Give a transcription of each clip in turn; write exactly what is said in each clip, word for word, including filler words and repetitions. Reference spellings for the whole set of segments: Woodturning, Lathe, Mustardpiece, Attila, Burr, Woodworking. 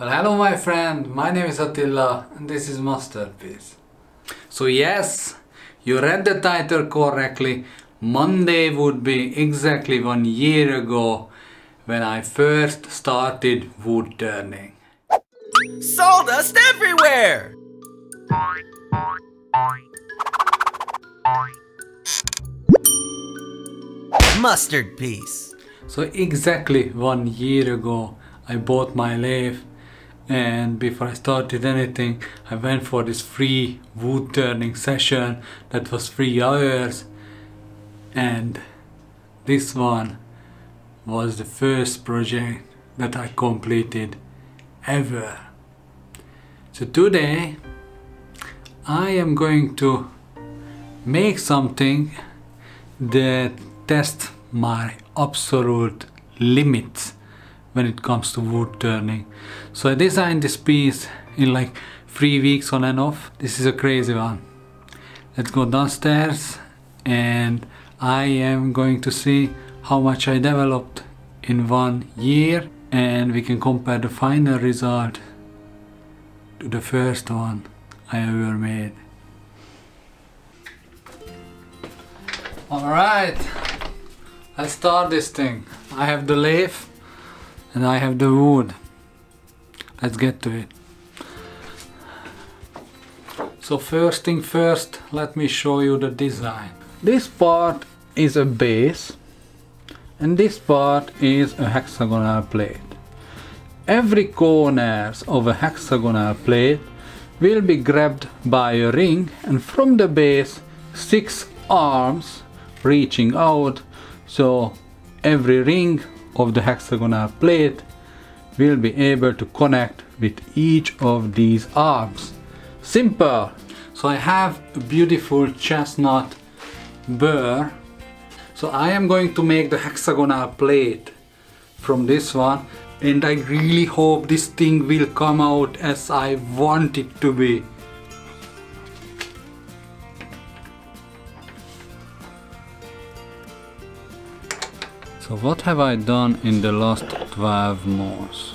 Well, hello my friend, my name is Attila and this is Mustardpiece. So yes, you read the title correctly. Monday would be exactly one year ago when I first started woodturning. Sawdust everywhere! Mustardpiece. So exactly one year ago I bought my lathe, and before I started anything I went for this free wood turning session that was three hours, and this one was the first project that I completed ever. So today I am going to make something that tests my absolute limits when it comes to wood turning. So I designed this piece in like three weeks on and off. This is a crazy one. Let's go downstairs and I am going to see how much I developed in one year and we can compare the final result to the first one I ever made. Alright, let's start this thing. I have the lathe and I have the wood. Let's get to it. So first thing first, let me show you the design. This part is a base and this part is a hexagonal plate. Every corner of a hexagonal plate will be grabbed by a ring, and from the base six arms reaching out, so every ring of the hexagonal plate will be able to connect with each of these arms. Simple! So I have a beautiful chestnut burr. So I am going to make the hexagonal plate from this one, and I really hope this thing will come out as I want it to be. So what have I done in the last twelve months?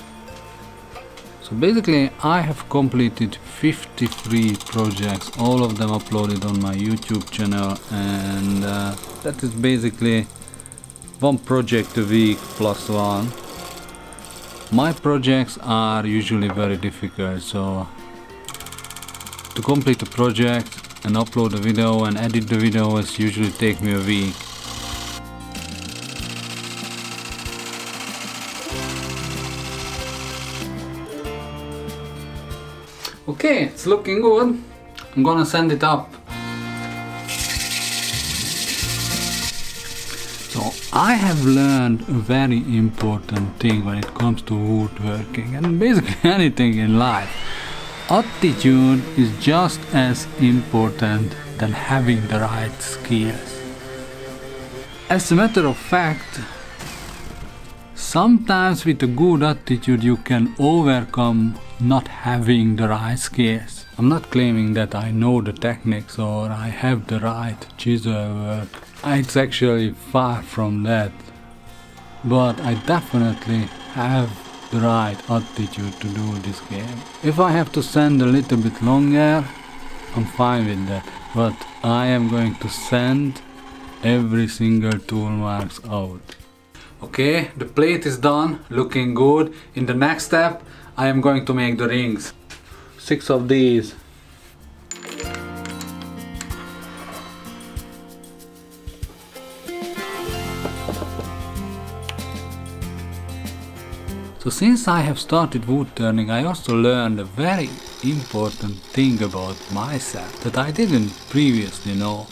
So basically I have completed fifty-three projects, all of them uploaded on my YouTube channel, and uh, that is basically one project a week plus one. My projects are usually very difficult, so to complete a project and upload a video and edit the videos usually take me a week. Okay, it's looking good. I'm gonna send it up. So I have learned a very important thing when it comes to woodworking and basically anything in life. Attitude is just as important than having the right skills. As a matter of fact, sometimes with a good attitude you can overcome not having the right skills. I'm not claiming that I know the techniques or I have the right chisel work. It's actually far from that. But I definitely have the right attitude to do this game. If I have to sand a little bit longer, I'm fine with that. But I am going to sand every single tool marks out. Okay, the plate is done, looking good. In the next step, I am going to make the rings. Six of these. So since I have started wood turning, I also learned a very important thing about myself that I didn't previously know.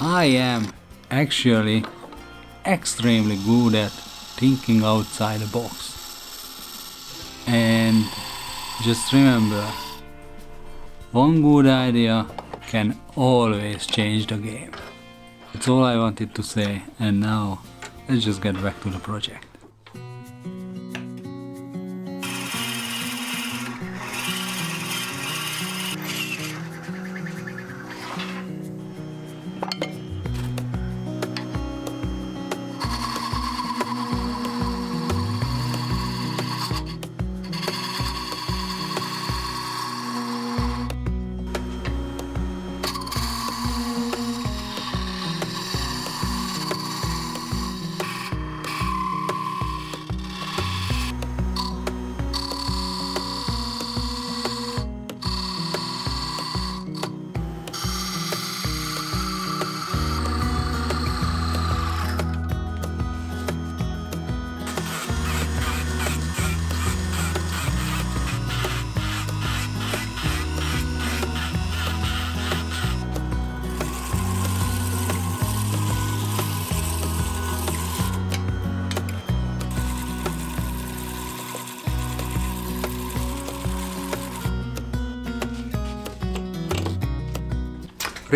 I am actually extremely good at thinking outside the box. And just remember, one good idea can always change the game. That's all I wanted to say, and now let's just get back to the project.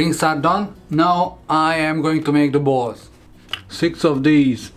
Rings are done. Now I am going to make the balls. Six of these.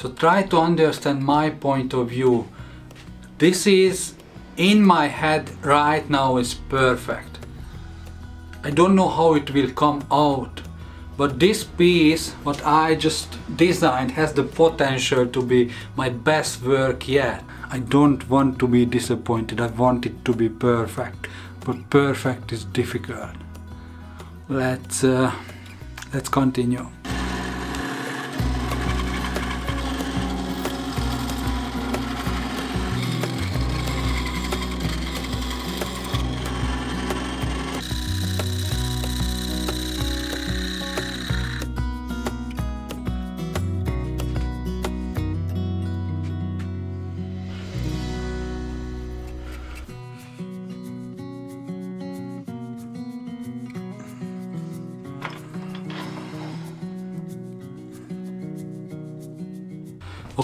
So try to understand my point of view. This is in my head right now is perfect. I don't know how it will come out, but this piece what I just designed has the potential to be my best work yet. I don't want to be disappointed. I want it to be perfect, but perfect is difficult. Let's uh, let's continue.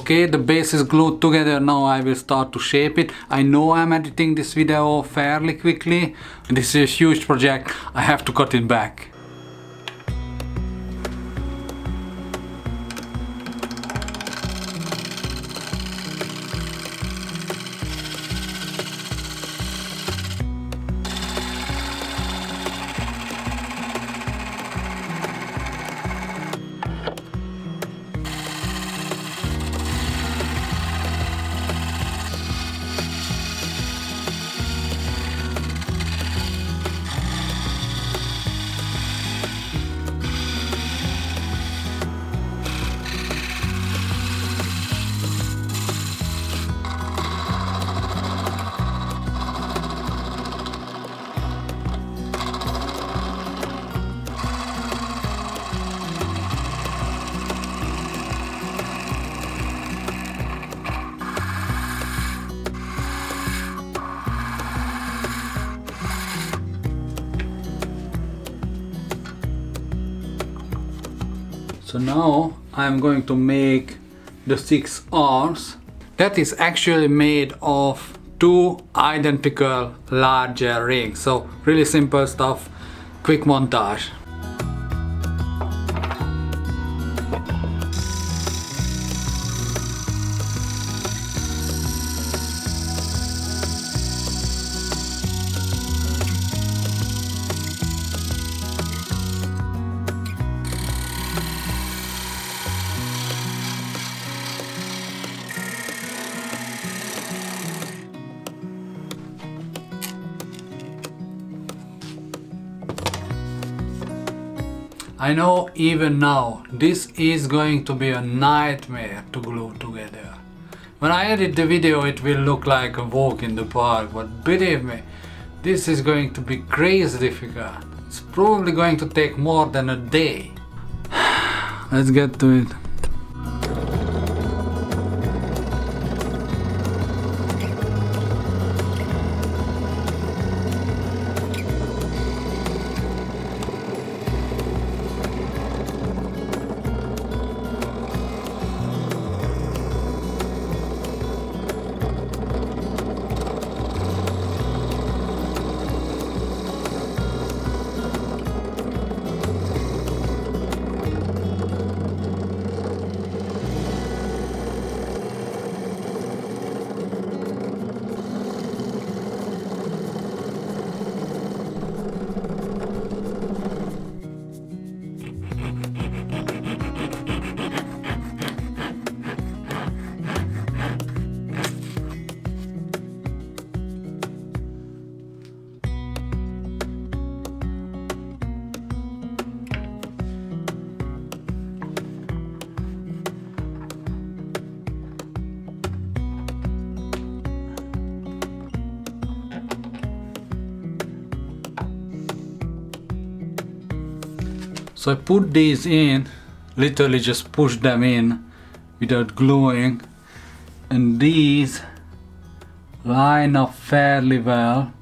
Okay, the base is glued together, now I will start to shape it. I know I'm editing this video fairly quickly. This is a huge project, I have to cut it back. So now I'm going to make the six arms that is actually made of two identical larger rings. So really simple stuff, quick montage. I know even now, this is going to be a nightmare to glue together. When I edit the video it will look like a walk in the park, but believe me, this is going to be crazy difficult. It's probably going to take more than a day. Let's get to it. So I put these in, literally just push them in without gluing, and these line up fairly well,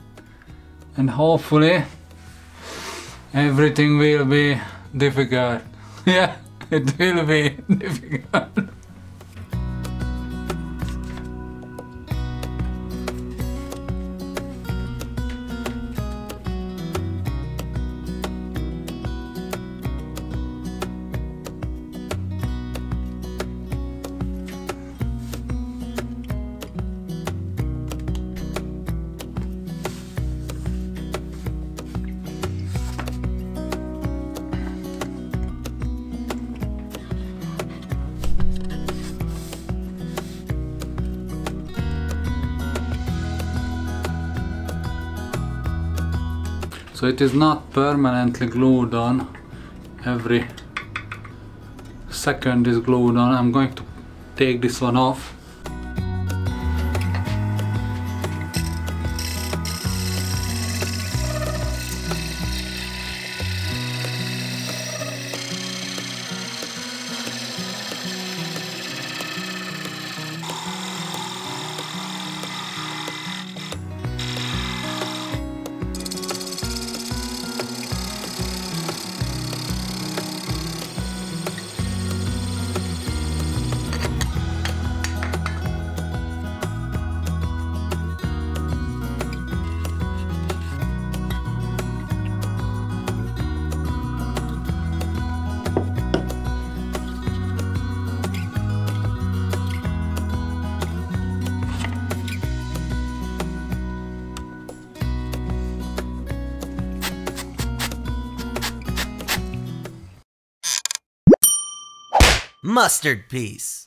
and hopefully everything will be difficult. Yeah, it will be difficult. So it is not permanently glued on, every second is glued on. I'm going to take this one off. Mustardpiece.